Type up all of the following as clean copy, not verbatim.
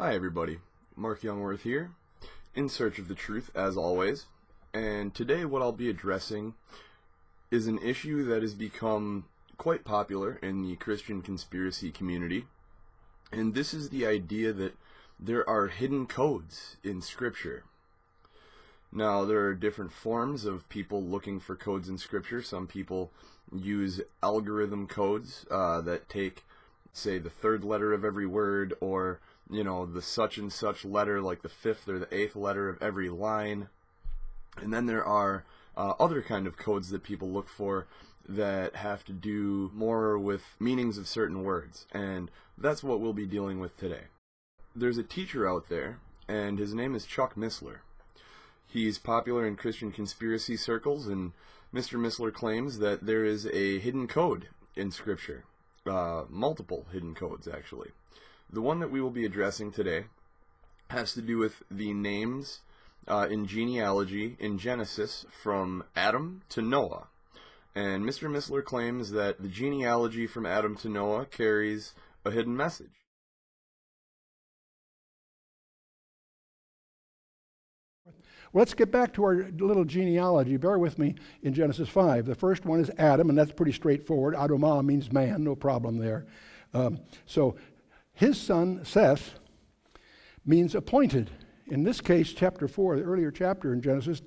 Hi everybody, Mark Jungwirth here, in search of the truth as always, and today what I'll be addressing is an issue that has become quite popular in the Christian conspiracy community, and this is the idea that there are hidden codes in Scripture. Now, there are different forms of people looking for codes in Scripture. Some people use algorithm codes that take, say, the third letter of every word, or you know, the such and such letter, like the fifth or the eighth letter of every line. And then there are other kind of codes that people look for that have to do more with meanings of certain words, and that's what we'll be dealing with today. There's a teacher out there, and his name is Chuck Missler. He's popular in Christian conspiracy circles, and Mr. Missler claims that there is a hidden code in Scripture, multiple hidden codes actually. The one that we will be addressing today has to do with the names in genealogy in Genesis from Adam to Noah. And Mr. Missler claims that the genealogy from Adam to Noah carries a hidden message. Let's get back to our little genealogy. Bear with me in Genesis 5. The first one is Adam, and that's pretty straightforward. Adamah means man, no problem there. His son, Seth, means appointed. In this case, chapter 4, the earlier chapter in Genesis,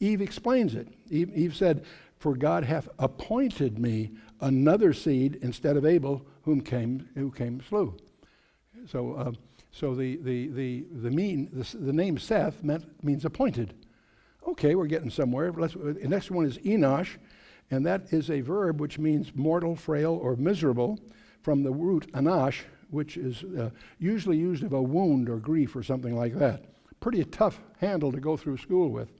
Eve explains it. Eve said, "For God hath appointed me another seed instead of Abel, whom Cain slew." So, the name Seth means appointed. Okay, we're getting somewhere. The next one is Enosh, and that is a verb which means mortal, frail, or miserable, from the root anash, which is usually used of a wound or grief or something like that. Pretty tough handle to go through school with.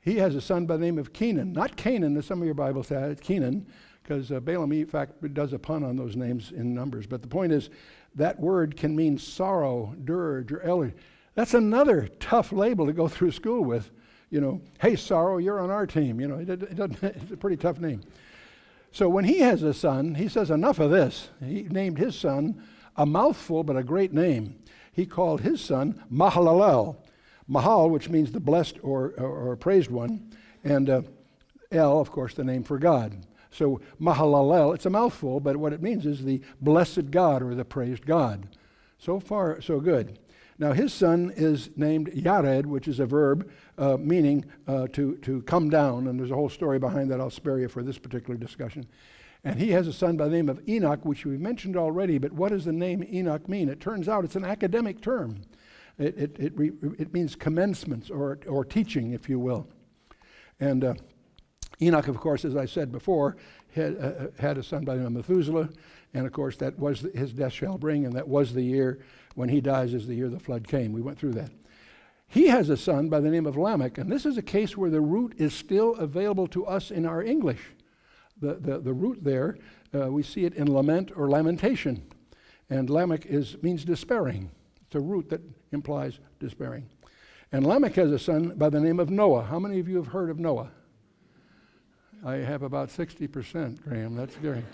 He has a son by the name of Kenan, not Canaan as some of your Bibles have it, Kenan, because Balaam, in fact, does a pun on those names in Numbers. But the point is, that word can mean sorrow, dirge, or elegy. That's another tough label to go through school with. You know, hey, sorrow, you're on our team. You know, it's a pretty tough name. So when he has a son, he says, enough of this. He named his son a mouthful, but a great name. He called his son Mahalalel. Mahal, which means the blessed or praised one, and El, of course, the name for God. So Mahalalel, it's a mouthful, but what it means is the blessed God or the praised God. So far, so good. Now his son is named Yared, which is a verb meaning to come down, and there's a whole story behind that. I'll spare you for this particular discussion. And he has a son by the name of Enoch, which we've mentioned already, but what does the name Enoch mean? It turns out it's an academic term. It means commencements or teaching, if you will. And Enoch, of course, as I said before, had a son by the name of Methuselah, and of course that was his death shall bring, and that was the year when he dies is the year the flood came. We went through that. He has a son by the name of Lamech, and this is a case where the root is still available to us in our English. The root there, we see it in lament or lamentation, and Lamech means despairing. It's a root that implies despairing. And Lamech has a son by the name of Noah. How many of you have heard of Noah? I have about 60%, Graham. That's good.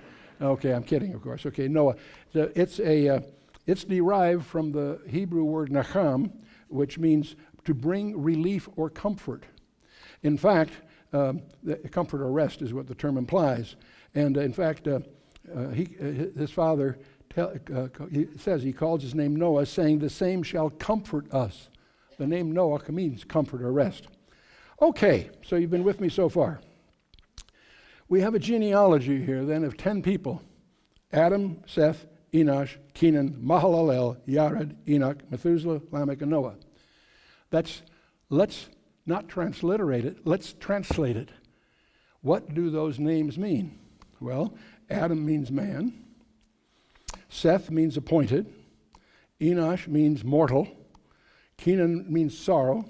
Okay, I'm kidding, of course. Okay, Noah. So it's derived from the Hebrew word nacham, which means to bring relief or comfort. In fact, comfort or rest is what the term implies. And in fact, his father says he calls his name Noah, saying, "The same shall comfort us." The name Noah means comfort or rest. Okay, so you've been with me so far. We have a genealogy here then of 10 people: Adam, Seth, Enosh, Kenan, Mahalalel, Yared, Enoch, Methuselah, Lamech, and Noah. Let's not transliterate it, let's translate it. What do those names mean? Well, Adam means man, Seth means appointed, Enosh means mortal, Kenan means sorrow,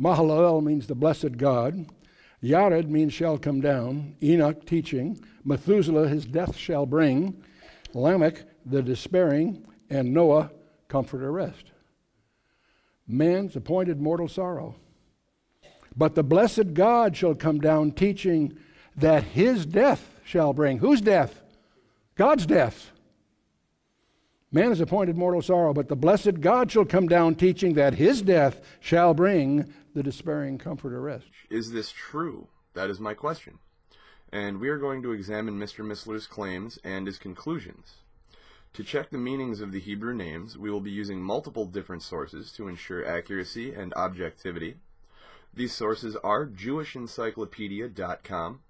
Mahalalel means the blessed God, Yared means shall come down, Enoch teaching, Methuselah his death shall bring, Lamech the despairing, and Noah comfort or rest. Man's appointed mortal sorrow. But the blessed God shall come down teaching that his death shall bring. Whose death? God's death. Man is appointed mortal sorrow, but the blessed God shall come down teaching that his death shall bring the despairing comfort or rest. Is this true? That is my question. And we are going to examine Mr. Missler's claims and his conclusions. To check the meanings of the Hebrew names, we will be using multiple different sources to ensure accuracy and objectivity. These sources are JewishEncyclopedia.com,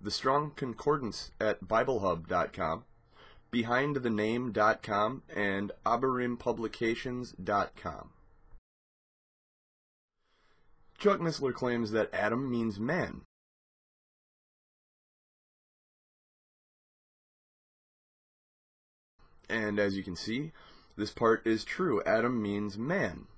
the Strong Concordance at BibleHub.com, BehindTheName.com, and AbarimPublications.com. Chuck Missler claims that Adam means man. And as you can see, this part is true. Adam means man.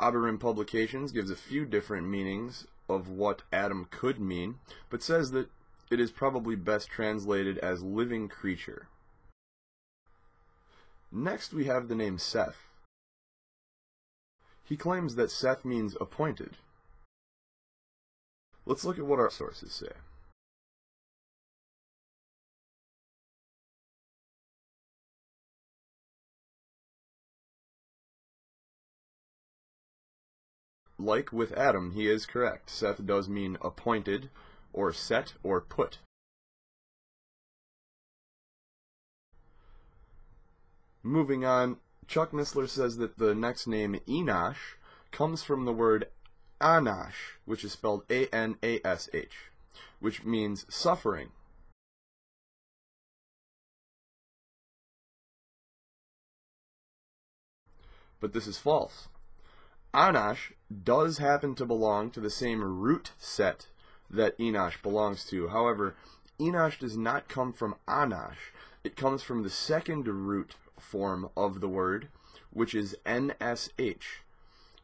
Abarim Publications gives a few different meanings of what Adam could mean, but says that it is probably best translated as living creature. Next we have the name Seth. He claims that Seth means appointed. Let's look at what our sources say. Like with Adam, he is correct. Seth does mean appointed, or set, or put. Moving on, Chuck Missler says that the next name, Enosh, comes from the word Anash, which is spelled A-N-A-S-H, which means suffering. But this is false. Anash does happen to belong to the same root set that Enosh belongs to. However, Enosh does not come from Anash. It comes from the second root form of the word, which is NSH.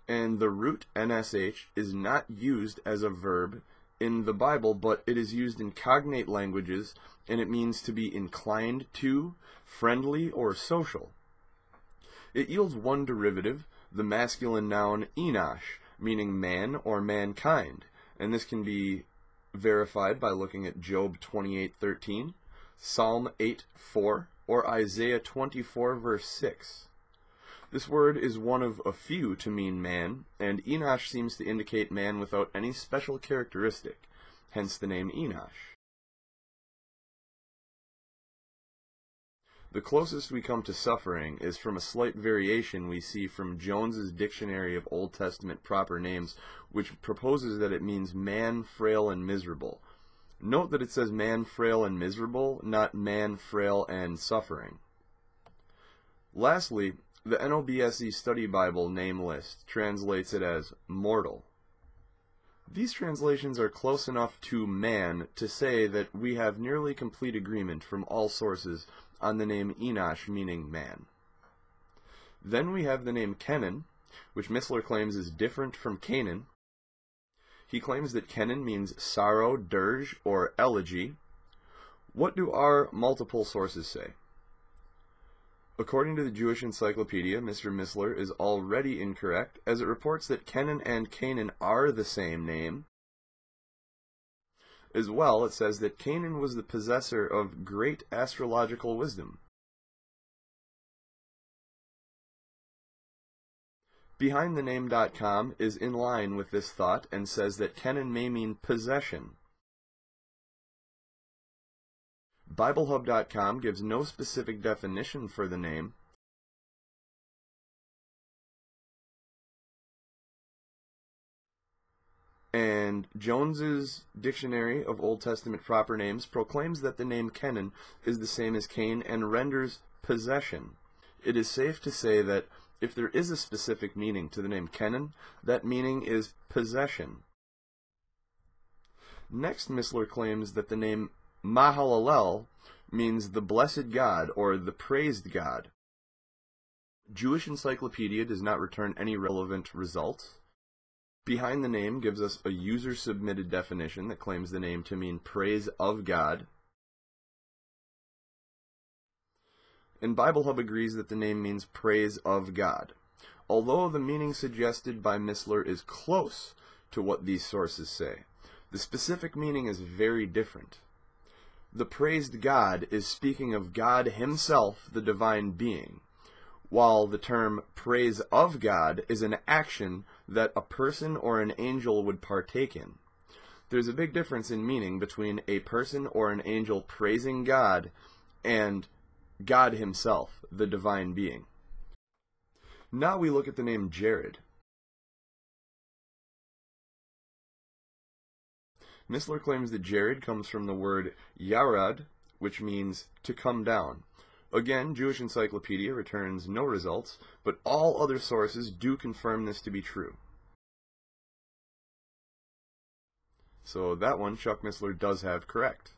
And the root NSH is not used as a verb in the Bible, but it is used in cognate languages, and it means to be inclined to, friendly, or social. It yields one derivative, the masculine noun Enosh, meaning man or mankind, and this can be verified by looking at Job 28:13, Psalm 8:4, or Isaiah 24:6. This word is one of a few to mean man, and Enosh seems to indicate man without any special characteristic, hence the name Enosh. The closest we come to suffering is from a slight variation we see from Jones's Dictionary of Old Testament Proper Names, which proposes that it means man, frail, and miserable. Note that it says man, frail, and miserable, not man, frail, and suffering. Lastly, the NOBSE Study Bible name list translates it as mortal. These translations are close enough to man to say that we have nearly complete agreement from all sources on the name Enosh meaning man. Then we have the name Kenan, which Missler claims is different from Canaan. He claims that Kenan means sorrow, dirge, or elegy. What do our multiple sources say? According to the Jewish Encyclopedia, Mr. Missler is already incorrect, as it reports that Kenan and Canaan are the same name. As well, it says that Canaan was the possessor of great astrological wisdom. BehindTheName.com is in line with this thought and says that Kenan may mean possession. BibleHub.com gives no specific definition for the name. And Jones's Dictionary of Old Testament Proper Names proclaims that the name Kenan is the same as Cain and renders possession. It is safe to say that if there is a specific meaning to the name Kenan, that meaning is possession. Next, Missler claims that the name Mahalalel means the blessed God or the praised God. Jewish Encyclopedia does not return any relevant results. Behind the Name gives us a user-submitted definition that claims the name to mean praise of God. And BibleHub agrees that the name means praise of God. Although the meaning suggested by Missler is close to what these sources say, the specific meaning is very different. The praised God is speaking of God himself, the divine being, while the term praise of God is an action that a person or an angel would partake in. There's a big difference in meaning between a person or an angel praising God and God himself, the divine being. Now we look at the name Jared. Missler claims that Jared comes from the word yarad, which means to come down. Again, Jewish Encyclopedia returns no results, but all other sources do confirm this to be true. So that one Chuck Missler does have correct.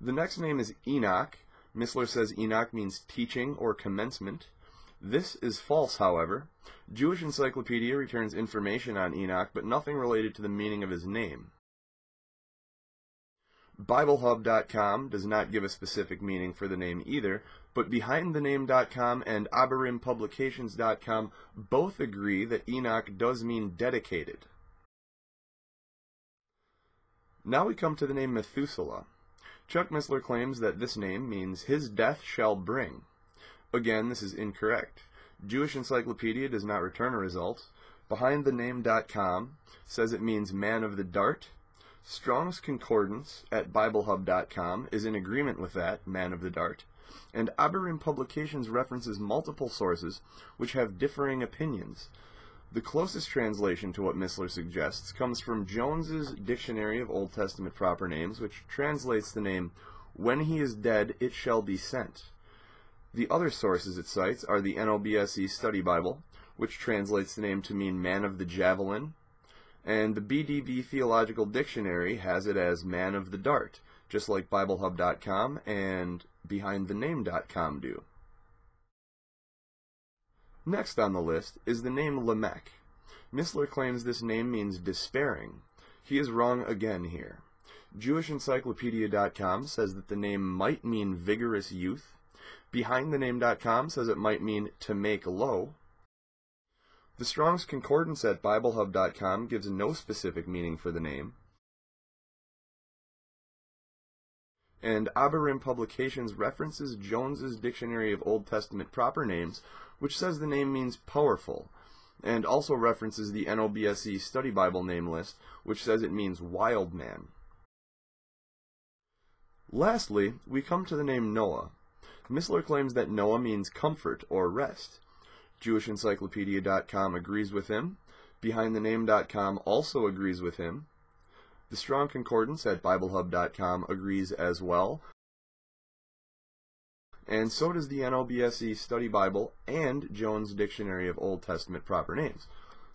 The next name is Enoch. Missler says Enoch means teaching or commencement. This is false, however. Jewish Encyclopedia returns information on Enoch, but nothing related to the meaning of his name. BibleHub.com does not give a specific meaning for the name either, but BehindTheName.com and AbarimPublications.com both agree that Enoch does mean dedicated. Now we come to the name Methuselah. Chuck Missler claims that this name means his death shall bring. Again, this is incorrect. Jewish Encyclopedia does not return a result. BehindTheName.com says it means man of the dart. Strong's Concordance at BibleHub.com is in agreement with that, man of the dart, and Abarim Publications references multiple sources which have differing opinions. The closest translation to what Missler suggests comes from Jones's Dictionary of Old Testament Proper Names, which translates the name, "When he is dead, it shall be sent." The other sources it cites are the NOBSE Study Bible, which translates the name to mean man of the javelin, and the BDB Theological Dictionary has it as man of the dart, just like BibleHub.com and BehindTheName.com do. Next on the list is the name Lamech. Missler claims this name means despairing. He is wrong again here. JewishEncyclopedia.com says that the name might mean vigorous youth. BehindTheName.com says it might mean to make low. The Strong's Concordance at BibleHub.com gives no specific meaning for the name. And Abarim Publications references Jones's Dictionary of Old Testament Proper Names, which says the name means powerful, and also references the NOBSE Study Bible name list, which says it means wild man. Lastly, we come to the name Noah. Missler claims that Noah means comfort or rest. JewishEncyclopedia.com agrees with him. BehindTheName.com also agrees with him. The Strong Concordance at BibleHub.com agrees as well. And so does the NOBSE Study Bible and Jones Dictionary of Old Testament Proper Names.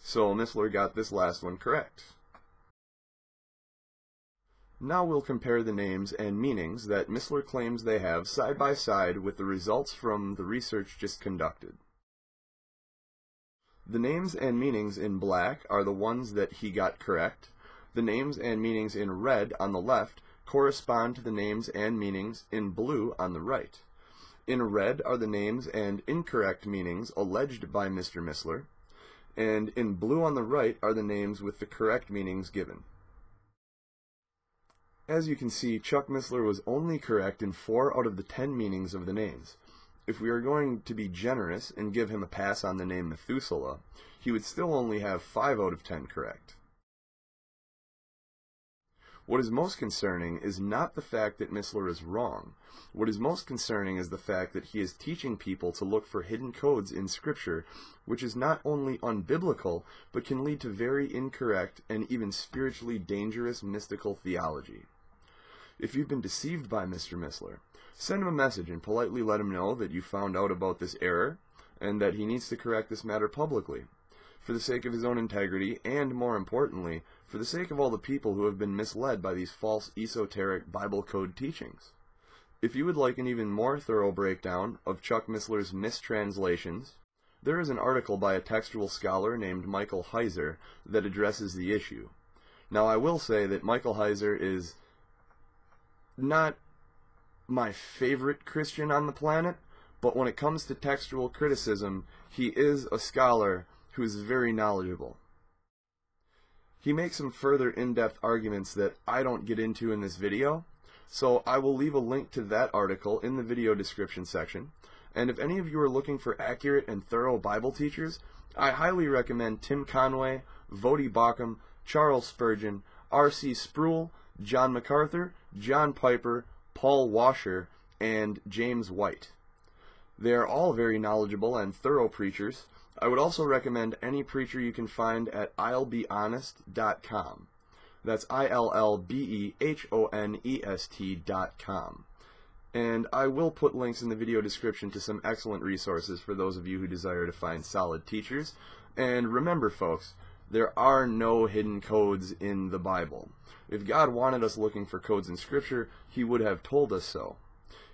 So Missler got this last one correct. Now we'll compare the names and meanings that Missler claims they have side by side with the results from the research just conducted. The names and meanings in black are the ones that he got correct. The names and meanings in red on the left correspond to the names and meanings in blue on the right. In red are the names and incorrect meanings alleged by Mr. Missler, and in blue on the right are the names with the correct meanings given. As you can see, Chuck Missler was only correct in 4 out of the 10 meanings of the names. If we are going to be generous and give him a pass on the name Methuselah, he would still only have 5 out of 10 correct. What is most concerning is not the fact that Missler is wrong. What is most concerning is the fact that he is teaching people to look for hidden codes in Scripture, which is not only unbiblical, but can lead to very incorrect and even spiritually dangerous mystical theology. If you've been deceived by Mr. Missler, send him a message and politely let him know that you found out about this error and that he needs to correct this matter publicly, for the sake of his own integrity and, more importantly, for the sake of all the people who have been misled by these false esoteric Bible code teachings. If you would like an even more thorough breakdown of Chuck Missler's mistranslations, there is an article by a textual scholar named Michael Heiser that addresses the issue. Now, I will say that Michael Heiser is not my favorite Christian on the planet, but when it comes to textual criticism, he is a scholar who is very knowledgeable. He makes some further in-depth arguments that I don't get into in this video, so I will leave a link to that article in the video description section. And if any of you are looking for accurate and thorough Bible teachers, I highly recommend Tim Conway, Voddie Baucham, Charles Spurgeon, R.C. Sproul, John MacArthur, John Piper, Paul Washer, and James White. They are all very knowledgeable and thorough preachers. I would also recommend any preacher you can find at I'llBeHonest.com. That's IllBeHonest.com. And I will put links in the video description to some excellent resources for those of you who desire to find solid teachers. And remember, folks, there are no hidden codes in the Bible. If God wanted us looking for codes in Scripture, He would have told us so.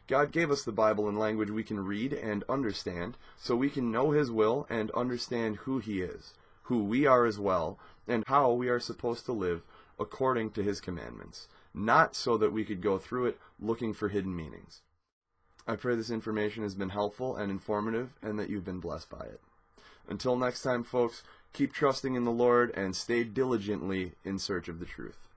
God gave us the Bible in language we can read and understand, so we can know His will and understand who He is, who we are as well, and how we are supposed to live according to His commandments, not so that we could go through it looking for hidden meanings. I pray this information has been helpful and informative, and that you've been blessed by it. Until next time, folks, keep trusting in the Lord and stay diligently in search of the truth.